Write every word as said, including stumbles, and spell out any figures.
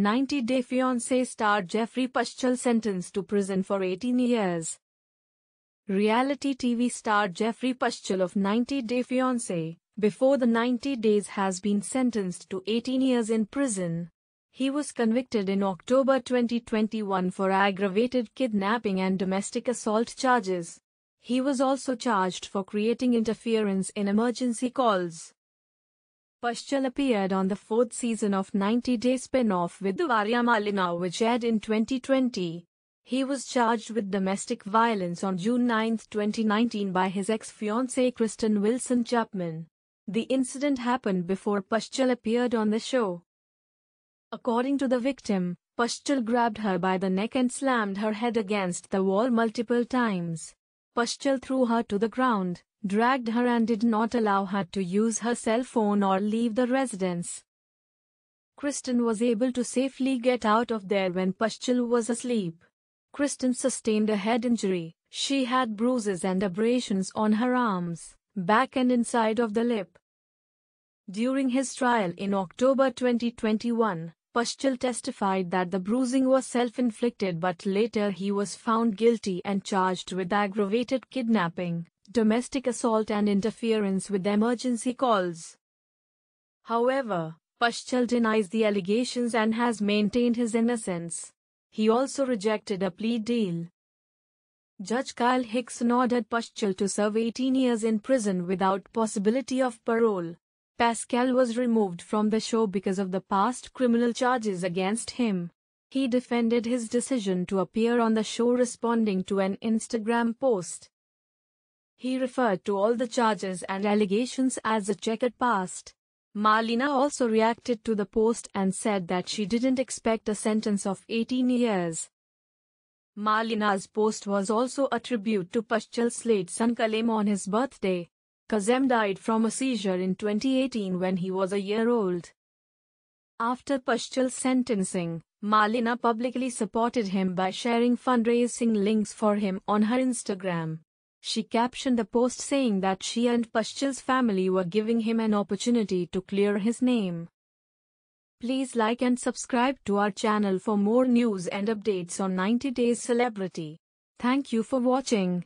ninety Day Fiance star Geoffrey Paschel sentenced to prison for eighteen years. Reality T V star Geoffrey Paschel of ninety Day Fiance, Before the ninety Days has been sentenced to eighteen years in prison. He was convicted in October twenty twenty-one for aggravated kidnapping and domestic assault charges. He was also charged for creating interference in emergency calls. Paschel appeared on the fourth season of ninety day spin-off with Varya Malina, which aired in twenty twenty. He was charged with domestic violence on June ninth twenty nineteen by his ex-fiancée Kristen Wilson Chapman. The incident happened before Paschel appeared on the show. According to the victim, Paschel grabbed her by the neck and slammed her head against the wall multiple times. Paschel threw her to the ground, dragged her and did not allow her to use her cell phone or leave the residence. Kristen was able to safely get out of there when Paschel was asleep. Kristen sustained a head injury. She had bruises and abrasions on her arms, back and inside of the lip. During his trial in October twenty twenty-one, Paschel testified that the bruising was self-inflicted, but later he was found guilty and charged with aggravated kidnapping, domestic assault and interference with emergency calls. However, Paschel denies the allegations and has maintained his innocence. He also rejected a plea deal. Judge Kyle Hixon ordered Paschel to serve eighteen years in prison without possibility of parole. Paschel was removed from the show because of the past criminal charges against him. He defended his decision to appear on the show, responding to an Instagram post. He referred to all the charges and allegations as a checkered past. Marlena also reacted to the post and said that she didn't expect a sentence of eighteen years. Marlena's post was also a tribute to Paschel's late son Kalem on his birthday. Kazem died from a seizure in twenty eighteen when he was a year old. After Paschel's sentencing, Marlena publicly supported him by sharing fundraising links for him on her Instagram. She captioned the post saying that she and Paschel's family were giving him an opportunity to clear his name. Please like and subscribe to our channel for more news and updates on ninety Days Celebrity. Thank you for watching.